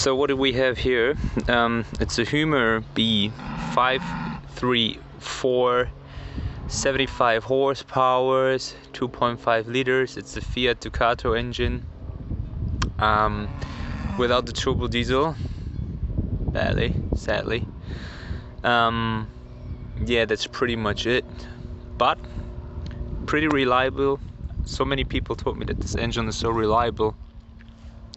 So what do we have here? It's a Hymer B534, 75 horsepower, 2.5 liters. It's a Fiat Ducato engine, without the turbo diesel, badly, sadly. Yeah, that's pretty much it, but pretty reliable. So many people told me that this engine is so reliable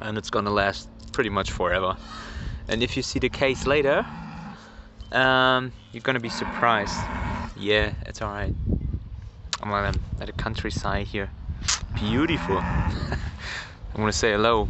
and it's gonna last pretty much forever. And if you see the case later, you're gonna be surprised. Yeah, it's all right. I'm at a countryside here. Beautiful. I'm gonna say hello.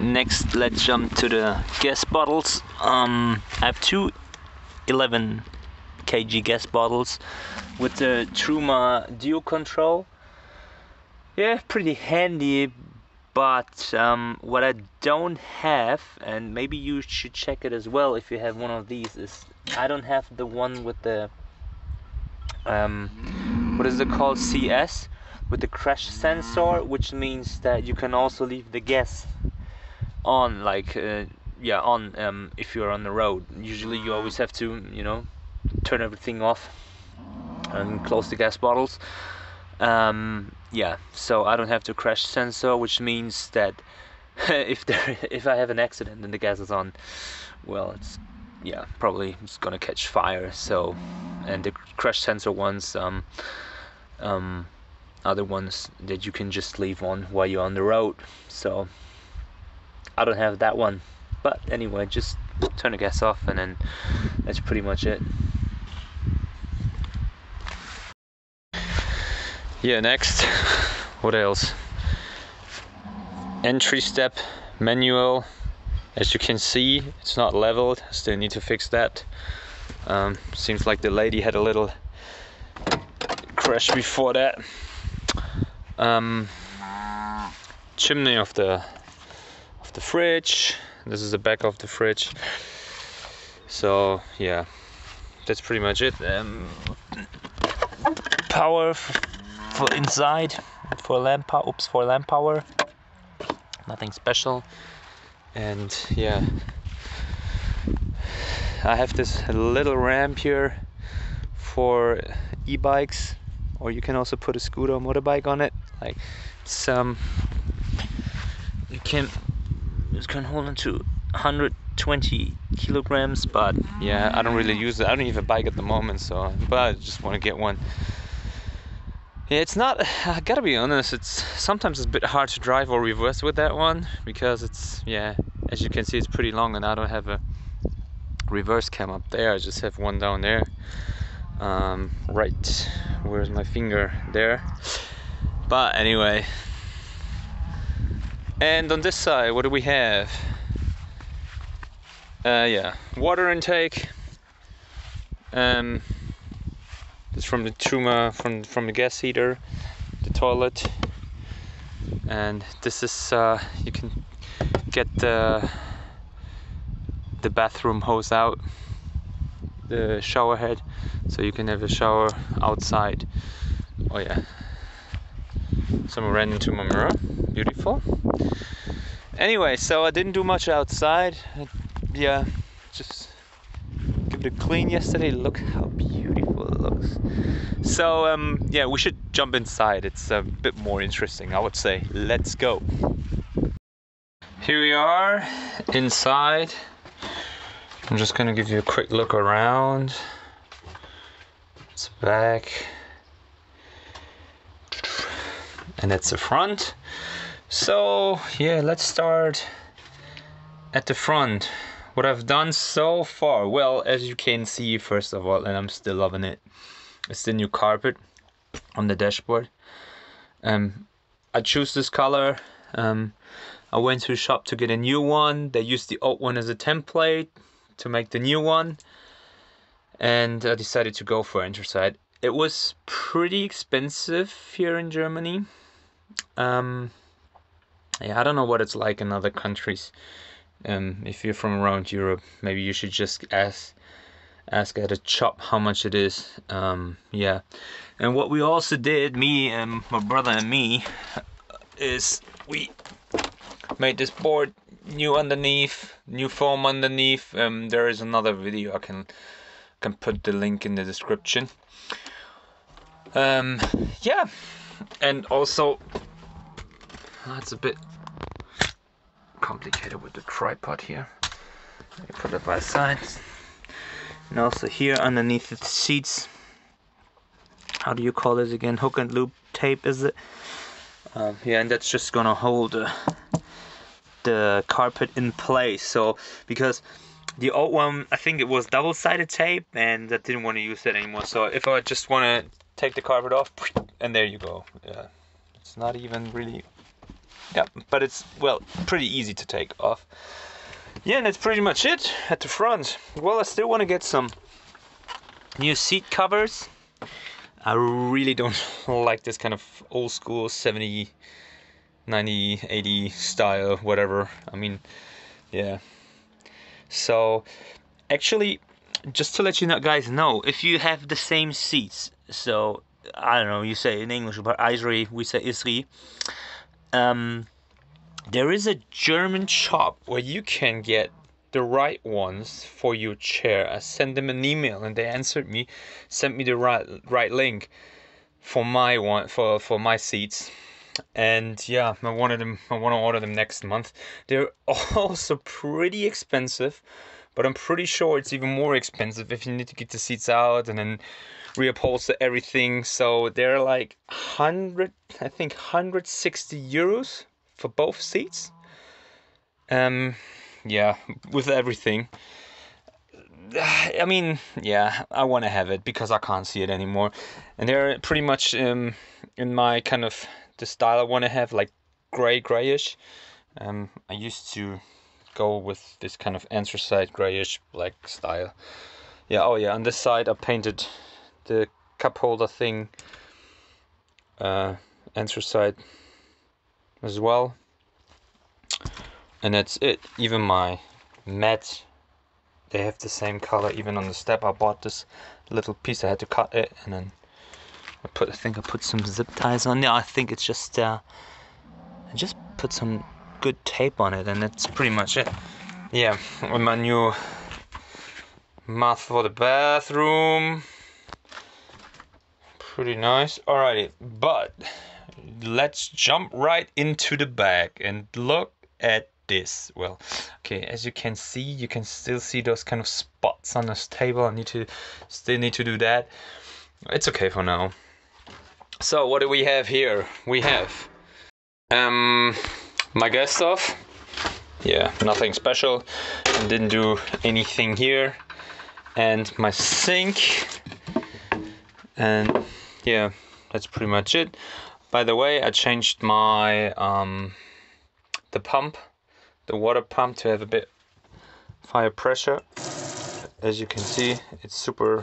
Next, let's jump to the gas bottles. I have two 11 kg gas bottles with the Truma Duo Control. Yeah, pretty handy. But what I don't have, and maybe you should check it as well if you have one of these, is I don't have the one with the what is it called, CS, with the crash sensor, which means that you can also leave the gas on, like yeah, on if you're on the road. Usually you always have to, you know, turn everything off and close the gas bottles. Yeah, so I don't have the crash sensor, which means that if I have an accident and the gas is on, well, it's, yeah, probably it's gonna catch fire. So, and the crash sensor ones, other ones that you can just leave on while you're on the road. So I don't have that one, but anyway, just turn the gas off and then that's pretty much it. Yeah, next, what else? Entry step manual. As you can see, it's not leveled, still need to fix that. Seems like the lady had a little crash before that. Chimney of the fridge. This is the back of the fridge. So yeah, that's pretty much it. Power for inside, for lamp power, oops, for lamp power, nothing special. And yeah, I have this little ramp here for e-bikes, or you can also put a scooter or motorbike on it. Like it's, you can, this can hold into 120 kilograms, but yeah, I don't really use it. I don't even bike at the moment, so, but I just want to get one. Yeah, it's not, I gotta be honest, it's sometimes it's a bit hard to drive or reverse with that one, because it's, yeah, as you can see, it's pretty long and I don't have a reverse cam up there. I just have one down there. Right, where's my finger? There. But anyway. And on this side, what do we have? Yeah, water intake. It's from the Truma, from the gas heater, the toilet, and this is you can get the bathroom hose out, the shower head, so you can have a shower outside. Oh yeah, someone ran into my mirror. Beautiful. Anyway, so I didn't do much outside. Yeah, just give it a clean yesterday. Look how beautiful it looks. So yeah, we should jump inside. It's a bit more interesting, I would say. Let's go. Here we are inside. I'm just gonna give you a quick look around. It's back, and that's the front. So yeah, let's start at the front. What I've done so far, well, as you can see, first of all, and I'm still loving it, it's the new carpet on the dashboard. I choose this color. I went to a shop to get a new one. They used the old one as a template to make the new one, and I decided to go for anthracite. It was pretty expensive here in Germany. Yeah, I don't know what it's like in other countries. If you're from around Europe, maybe you should just ask at a shop how much it is. Yeah, and what we also did, me and my brother and me, is we made this board new underneath, new foam underneath. There is another video, I can put the link in the description. Yeah, and also that's a bit complicated with the tripod here. Let me put it by side. And also here underneath the seats, how do you call this again? Hook and loop tape, is it? Yeah, and that's just gonna hold the carpet in place. So because the old one, I think it was double-sided tape, and I didn't want to use that anymore. So if I just want to take the carpet off, and there you go. Yeah, it's not even really. Yeah, but it's, well, pretty easy to take off. Yeah, and that's pretty much it at the front. Well, I still want to get some new seat covers. I really don't like this kind of old school 70, 90, 80 style, whatever. I mean, yeah. So, actually, just to let you know, guys, know, if you have the same seats, so, I don't know, you say in English, but Isri, we say Isri. There is a German shop where you can get the right ones for your chair. I sent them an email and they answered me, sent me the right link for my one, for my seats. And yeah, I want to order them next month. They're also pretty expensive, but I'm pretty sure it's even more expensive if you need to get the seats out and then reupholster everything. So they're like 100, I think 160 euros for both seats. Yeah, with everything. I mean, yeah, I want to have it because I can't see it anymore. And they're pretty much in my kind of the style I want to have, like grayish. I used to go with this kind of anthracite grayish black style. Yeah, oh yeah, on this side I painted the cup holder thing anthracite as well. And that's it. Even my mat, they have the same color. Even on the step, I bought this little piece. I had to cut it, and then I put. I think I put some zip ties on there. I think it's just. I just put some good tape on it, and that's pretty much it. Yeah, with my new mat for the bathroom. Pretty nice. Alrighty, but let's jump right into the bag and look at this. Well, okay, as you can see, you can still see those kind of spots on this table. I still need to do that. It's okay for now. So what do we have here? We have my guest stuff. Yeah, nothing special. Didn't do anything here. And my sink. And yeah, that's pretty much it. By the way, I changed my the pump, the water pump, to have a bit higher pressure. As you can see, it's super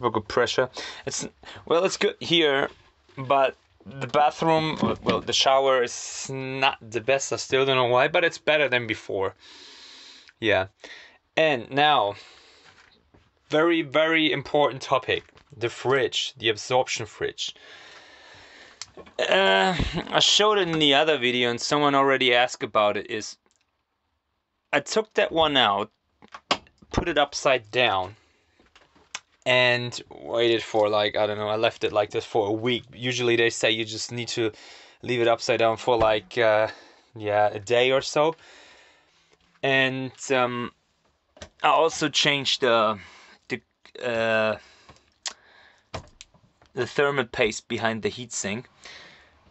good pressure. It's, well, it's good here, but the bathroom, well, the shower is not the best. I still don't know why, but it's better than before. Yeah. And now, very important topic, the fridge, the absorption fridge. I showed it in the other video and someone already asked about it. Is I took that one out, put it upside down, and waited for, like, I don't know, I left it like this for a week. Usually they say you just need to leave it upside down for like yeah, a day or so. And I also changed the thermal paste behind the heatsink.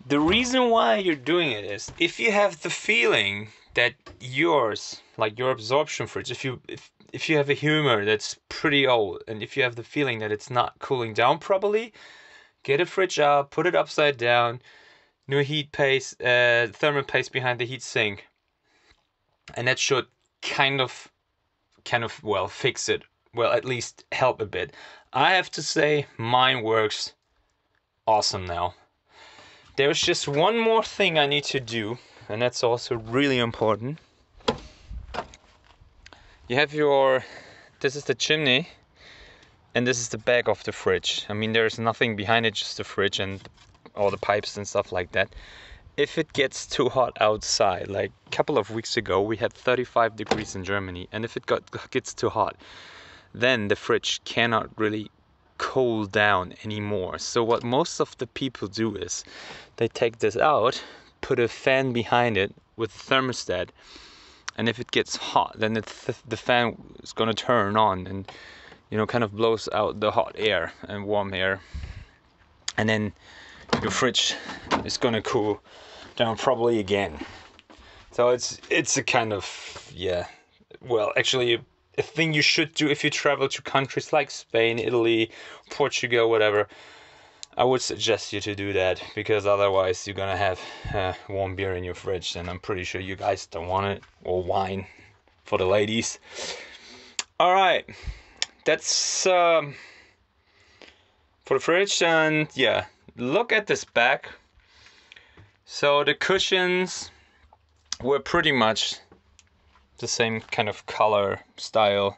The reason why you're doing it is if you have the feeling that yours, like your absorption fridge, if you have a humidor that's pretty old, and if you have the feeling that it's not cooling down properly, get a fridge out, put it upside down, new heat paste, thermal paste behind the heatsink, and that should kind of well fix it. Well, at least help a bit. I have to say, mine works awesome now. There's just one more thing I need to do, and that's also really important. You have your, this is the chimney, and this is the back of the fridge. I mean, there's nothing behind it, just the fridge and all the pipes and stuff like that. if it gets too hot outside, like a couple of weeks ago we had 35 degrees in Germany, and if it gets too hot, then the fridge cannot really cool down anymore. So what most of the people do is they take this out, put a fan behind it with a thermostat, and if it gets hot, then the fan is going to turn on and, you know, kind of blows out the hot air and warm air, and then your fridge is going to cool down probably again. So it's a kind of, yeah, well, actually a thing you should do if you travel to countries like Spain, Italy, Portugal, whatever. I would suggest you to do that, because otherwise you're gonna have warm beer in your fridge, and I'm pretty sure you guys don't want it, or wine for the ladies. All right, that's for the fridge. And yeah, look at this back. So the cushions were pretty much the same kind of color style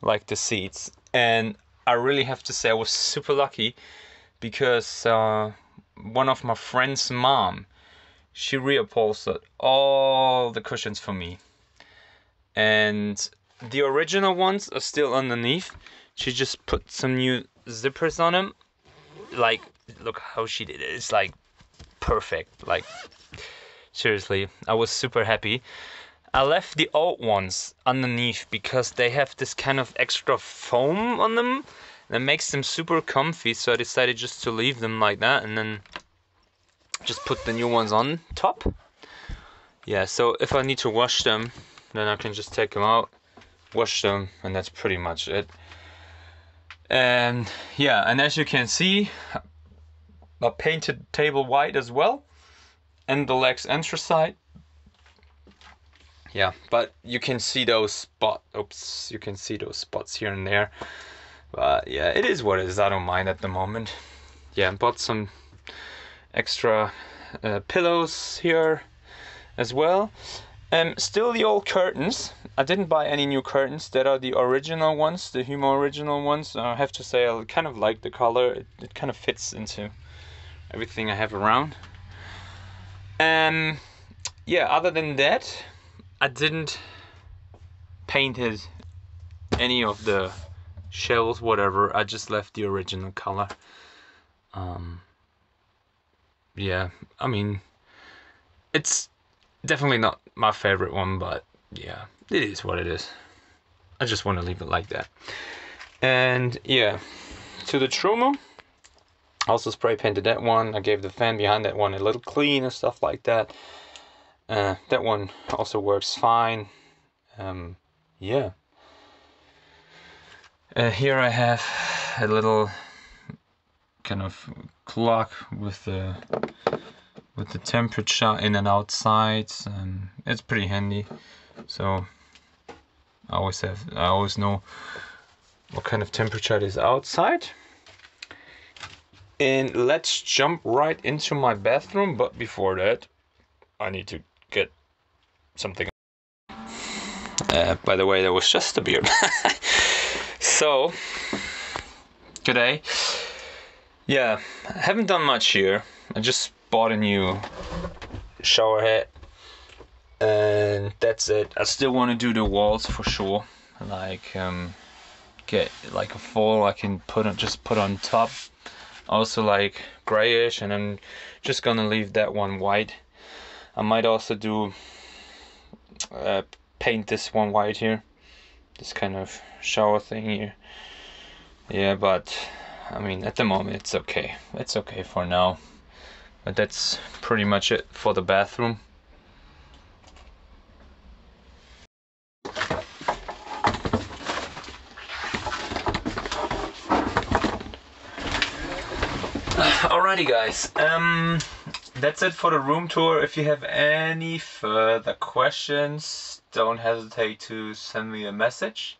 like the seats, and I really have to say I was super lucky, because one of my friend's mom, she reupholstered all the cushions for me, and the original ones are still underneath. She just put some new zippers on them. Like, look how she did it. It's like perfect. Like, seriously, I was super happy. I left the old ones underneath because they have this kind of extra foam on them that makes them super comfy, so I decided just to leave them like that and then just put the new ones on top. Yeah, so if I need to wash them, then I can just take them out, wash them, and that's pretty much it. And yeah, and as you can see, I painted table white as well, and the legs anthracite. Yeah, but you can see those spots. Oops, you can see those spots here and there. But yeah, it is what it is. I don't mind at the moment. Yeah, I bought some extra pillows here as well. Still the old curtains. I didn't buy any new curtains. That are the original ones, the Hymer original ones. I have to say I kind of like the color. It kind of fits into everything I have around. Yeah, other than that, I didn't paint it any of the shells, whatever. I just left the original color. Yeah, I mean, it's definitely not my favorite one, but yeah, it is what it is. I just want to leave it like that. And yeah, to the Truma, I also spray painted that one. I gave the fan behind that one a little clean and stuff like that. That one also works fine. Yeah. Here I have a little kind of clock with the temperature in and outside. It's pretty handy. So I always know what kind of temperature it is outside. And let's jump right into my bathroom, but before that, I need to get something. By the way, that was just a beer. So today, yeah, I haven't done much here. I just bought a new shower head, and that's it. I still want to do the walls for sure. Like get like a fall I can just put on top. Also like grayish, and I'm just gonna leave that one white. I might also do paint this one white here, this kind of shower thing here. Yeah, but I mean, at the moment it's okay. It's okay for now. But that's pretty much it for the bathroom. Alrighty guys, that's it for the room tour. If you have any further questions, don't hesitate to send me a message.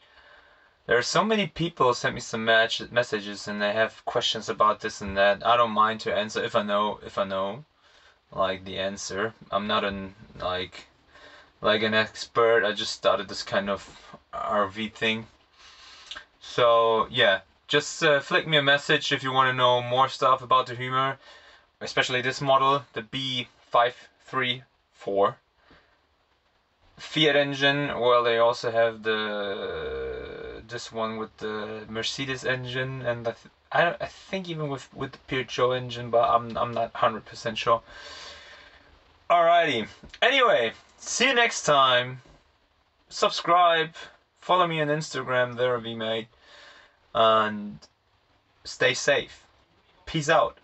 There are so many people who sent me some messages, and they have questions about this and that. I don't mind to answer if I know like the answer. I'm not an like an expert. I just started this kind of RV thing. So yeah, just flick me a message if you want to know more stuff about the Hymer, especially this model, the 534. Fiat engine, well, they also have the this one with the Mercedes engine, and I think even with the Peugeot engine, but I'm not 100% sure. Alrighty, anyway, see you next time. Subscribe, follow me on Instagram, theRVmate, and stay safe. Peace out.